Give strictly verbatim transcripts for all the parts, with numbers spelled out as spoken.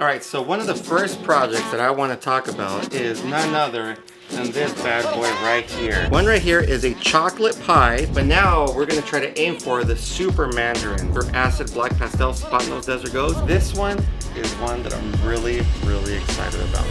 Alright, so one of the first projects that I want to talk about is none other than this bad boy right here. One right here is a chocolate pie, but now we're going to try to aim for the super mandarin or acid black pastel spot nose desert goes. This one is one that I'm really, really excited about.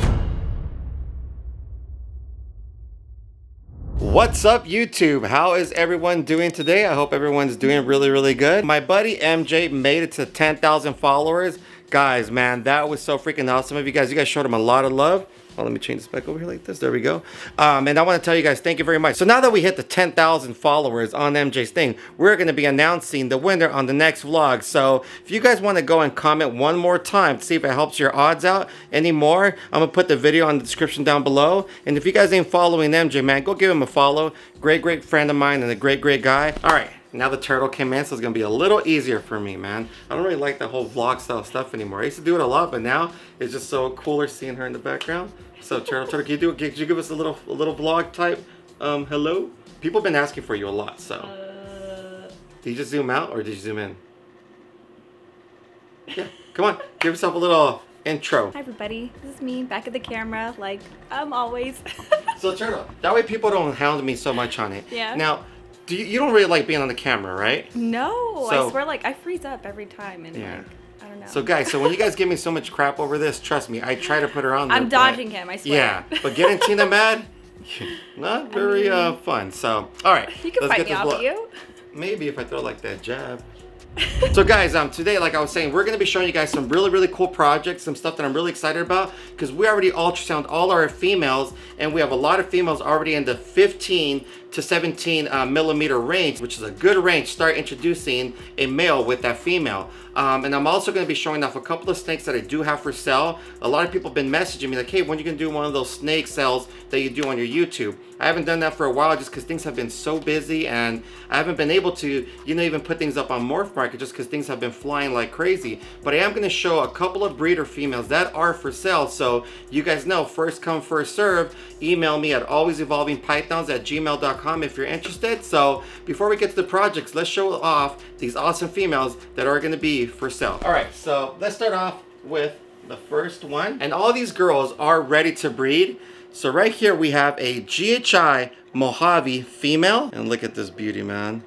What's up YouTube? How is everyone doing today? I hope everyone's doing really, really good. My buddy M J made it to ten thousand followers. Guys, man, that was so freaking awesome of you guys. You guys showed him a lot of love. Well, let me change this back over here like this. There we go. Um, and I want to tell you guys, thank you very much. So now that we hit the ten thousand followers on M J's thing, we're going to be announcing the winner on the next vlog. So if you guys want to go and comment one more time to see if it helps your odds out anymore, I'm going to put the video on the description down below. And if you guys ain't following M J, man, go give him a follow. Great, great friend of mine and a great, great guy. All right. Now the turtle came in, so it's gonna be a little easier for me, man. I don't really like the whole vlog style stuff anymore. I used to do it a lot, but now it's just so cooler seeing her in the background. So turtle, turtle, can you do it? Could you give us a little, a little vlog type? Um, hello. People have been asking for you a lot, so. Uh... Did you just zoom out or did you zoom in? Yeah, come on, give yourself a little intro. Hi everybody, this is me back at the camera, like I'm always. So turtle, that way people don't hound me so much on it. Yeah. Now. Do you, you don't really like being on the camera, right? No, so, I swear, like I freeze up every time, and yeah. like I don't know. So guys, so when you guys give me so much crap over this, trust me, I try to put her on there. I'm dodging but, him, I swear. Yeah, but getting Tina mad, not very I mean, uh, fun. So, all right, you can fight me off you. Maybe if I throw like that jab. So guys, um, today, like I was saying, we're going to be showing you guys some really, really cool projects, some stuff that I'm really excited about because we already ultrasound all our females and we have a lot of females already in the fifteen to seventeen uh, millimeter range, which is a good range to start introducing a male with that female. Um, and I'm also going to be showing off a couple of snakes that I do have for sale. A lot of people have been messaging me like, hey, when are you going to do one of those snake sales that you do on your YouTube? I haven't done that for a while just because things have been so busy and I haven't been able to, you know, even put things up on Morph Market just because things have been flying like crazy. But I am going to show a couple of breeder females that are for sale. So you guys know, first come, first serve. Email me at always evolving pythons at gmail dot com if you're interested. So before we get to the projects, let's show off these awesome females that are going to be for sale. All right, so let's start off with the first one. And all these girls are ready to breed. So right here we have a G H I Mojave female. And look at this beauty, man.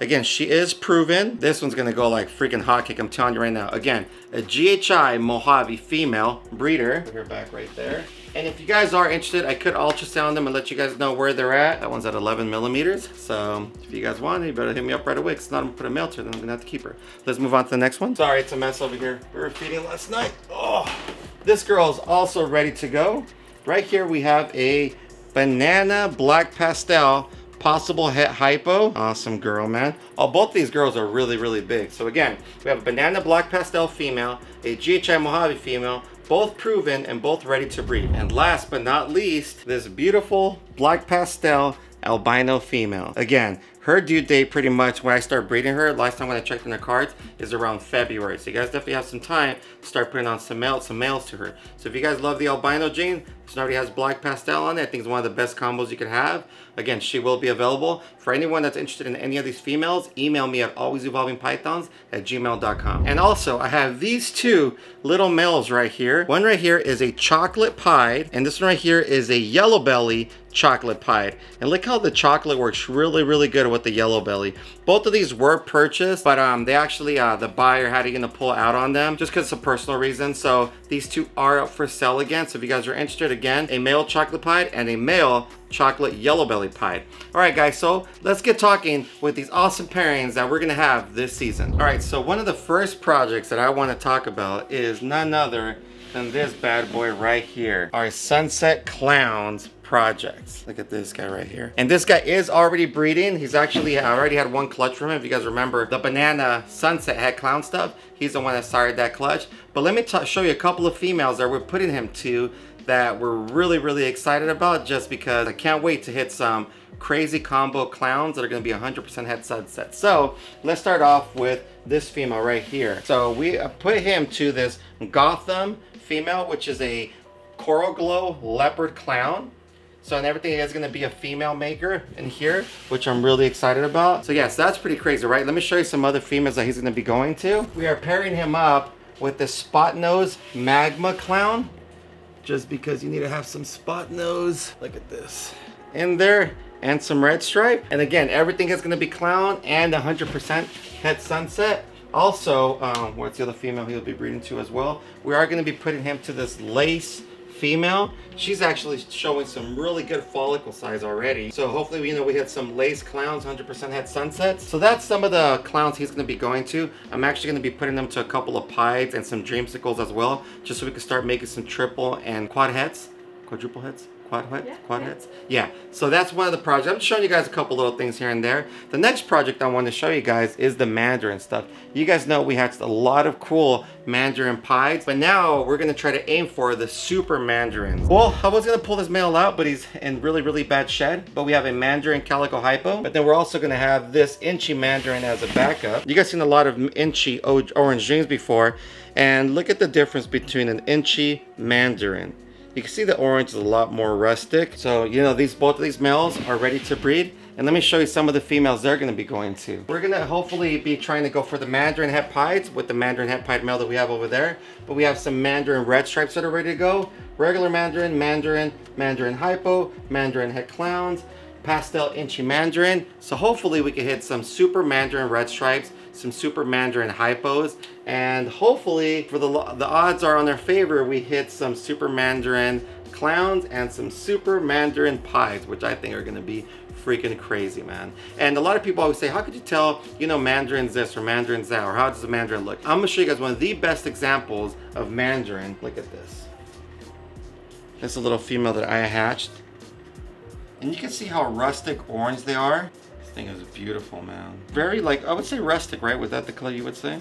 Again, she is proven. This one's going to go like freaking hotcake, I'm telling you right now. Again, a G H I Mojave female breeder. Put her back right there. And if you guys are interested, I could ultrasound them and let you guys know where they're at. That one's at eleven millimeters. So if you guys want, you better hit me up right away because not I'm gonna put a male to her, then I'm gonna have to keep her. Let's move on to the next one. Sorry, it's a mess over here. We were feeding last night. Oh, this girl is also ready to go. Right here we have a banana black pastel possible het hypo. Awesome girl, man. Oh, both these girls are really, really big. So again, we have a banana black pastel female, a G H I Mojave female, both proven and both ready to breed. And last but not least, this beautiful black pastel albino female. Again, her due date pretty much when I start breeding her, last time when I checked in her cards, is around February. So you guys definitely have some time to start putting on some males, some males to her. So if you guys love the albino gene, she already has black pastel on it. I think it's one of the best combos you could have. Again, she will be available. For anyone that's interested in any of these females, email me at always evolving pythons at gmail dot com. And also, I have these two little males right here. One right here is a chocolate pied, and this one right here is a yellow belly chocolate pied. And look how the chocolate works really, really good with the yellow belly. Both of these were purchased, but um, they actually, uh, the buyer had to pull out on them just because of personal reasons. So these two are up for sale again. So if you guys are interested, again, a male chocolate pied and a male chocolate yellow belly pied. All right, guys, so let's get talking with these awesome pairings that we're gonna have this season. All right, so one of the first projects that I want to talk about is none other than this bad boy right here, our Sunset Clowns projects. Look at this guy right here. And this guy is already breeding. He's actually I already had one clutch from him. If you guys remember the banana sunset head clown stuff, he's the one that started that clutch. But let me show you a couple of females that we're putting him to that we're really, really excited about just because I can't wait to hit some crazy combo clowns that are gonna be one hundred percent head sunset. So let's start off with this female right here. So we put him to this Gotham female, which is a coral glow leopard clown. So and everything is gonna be a female maker in here, which I'm really excited about. So yes, that's pretty crazy, right? Let me show you some other females that he's gonna be going to. We are pairing him up with the spot nose magma clown, just because you need to have some spot nose. Look at this in there, and some red stripe. And again, everything is gonna be clown and one hundred percent pet sunset. Also, um, what's the other female he'll be breeding to as well? We are gonna be putting him to this lace female. She's actually showing some really good follicle size already. So hopefully, you know, we had some lace clowns, one hundred percent head sunsets. So that's some of the clowns he's gonna be going to. I'm actually gonna be putting them to a couple of pieds and some dreamsicles as well, just so we can start making some triple and quad heads, quadruple heads. Quad heads? Yeah, quad yeah. heads? Yeah. So that's one of the projects. I'm showing you guys a couple little things here and there. The next project I want to show you guys is the mandarin stuff. You guys know we hatched a lot of cool mandarin pies, but now we're going to try to aim for the super mandarins. Well, I was going to pull this male out, but he's in really, really bad shed. But we have a mandarin calico hypo, but then we're also going to have this inchy mandarin as a backup. You guys seen a lot of inchy orange dreams before, and look at the difference between an inchy mandarin. You can see the orange is a lot more rustic. So, you know, these both of these males are ready to breed. And let me show you some of the females they're gonna be going to. We're gonna hopefully be trying to go for the mandarin head pieds with the mandarin head pied male that we have over there. But we have some mandarin red stripes that are ready to go. Regular mandarin, mandarin, mandarin hypo, mandarin head clowns, pastel inchy mandarin. So hopefully we can hit some super mandarin red stripes, some super mandarin hypos, and hopefully, for the the odds are on their favor, we hit some super mandarin clowns and some super mandarin pies, which I think are gonna be freaking crazy, man. And a lot of people always say, how could you tell, you know, mandarin's this or mandarin's that, or how does the mandarin look? I'm gonna show you guys one of the best examples of mandarin. Look at this. This is a little female that I hatched, and you can see how rustic orange they are. Thing is beautiful, man. Very, like, I would say rustic, right? Was that the color you would say?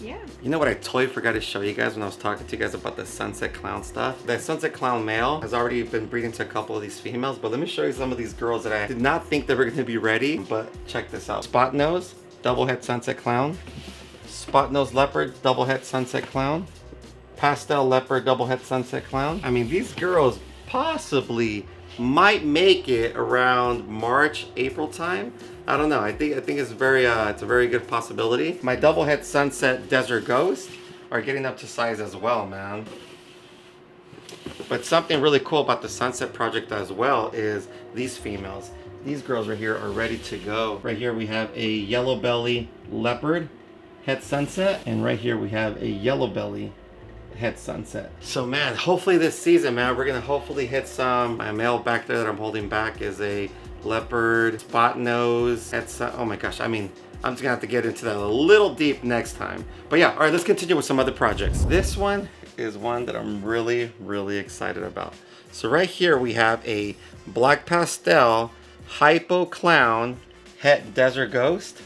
Yeah. You know what I totally forgot to show you guys when I was talking to you guys about the sunset clown stuff? That sunset clown male has already been breeding to a couple of these females, but let me show you some of these girls that I did not think they were going to be ready, but check this out. Spot nose, double head sunset clown. Spot nose leopard, double head sunset clown. Pastel leopard, double head sunset clown. I mean, these girls possibly might make it around March, April time. I don't know. I think I think it's very uh, it's a very good possibility. My double head sunset desert ghosts are getting up to size as well, man. But something really cool about the sunset project as well is these females. These girls right here are ready to go. Right here we have a yellow belly leopard head sunset, and right here we have a yellow belly head sunset. So, man, hopefully this season, man, we're gonna hopefully hit some. My male back there that I'm holding back is a leopard spot nose head sun. Oh my gosh, I mean, I'm just gonna have to get into that a little deep next time. But yeah, all right, let's continue with some other projects. This one is one that I'm really, really excited about. So right here we have a black pastel hypo clown head desert ghost,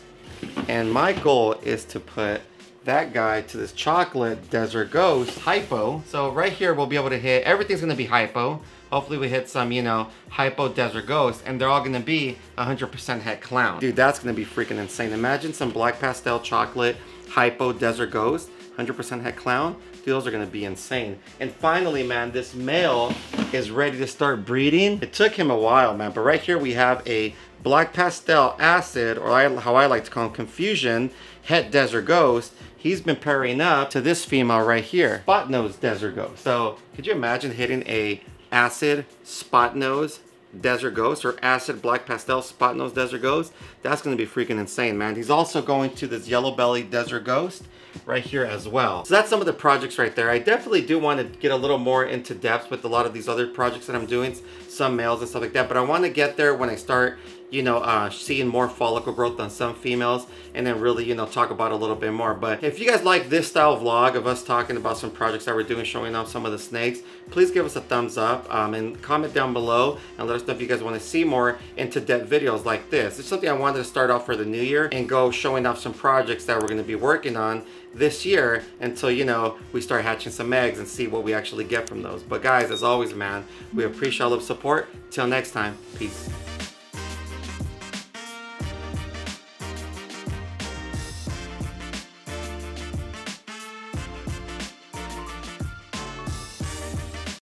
and my goal is to put that guy to this chocolate desert ghost hypo. So right here we'll be able to hit, everything's gonna be hypo. Hopefully we hit some, you know, hypo desert ghost, and they're all gonna be one hundred percent head clown. Dude, that's gonna be freaking insane. Imagine some black pastel chocolate hypo desert ghost, one hundred percent head clown. Dude, those are gonna be insane. And finally, man, this male is ready to start breeding. It took him a while, man, but right here we have a black pastel acid, or I, how I like to call him, confusion head desert ghost. He's been pairing up to this female right here, spot nose desert ghost. So could you imagine hitting a acid spot nose desert ghost, or acid black pastel spot nose desert ghost? That's gonna be freaking insane, man. He's also going to this yellow belly desert ghost right here as well. So that's some of the projects right there. I definitely do want to get a little more into depth with a lot of these other projects that I'm doing, some males and stuff like that, but I want to get there when I start, you know, uh, seeing more follicle growth on some females, and then really, you know, talk about a little bit more. But if you guys like this style vlog of us talking about some projects that we're doing, showing off some of the snakes, please give us a thumbs up, um, and comment down below and let us know if you guys want to see more into depth videos like this. It's something I wanted to start off for the new year and go showing off some projects that we're going to be working on this year until, you know, we start hatching some eggs and see what we actually get from those. But guys, as always, man, we appreciate all of the support. Till next time, peace.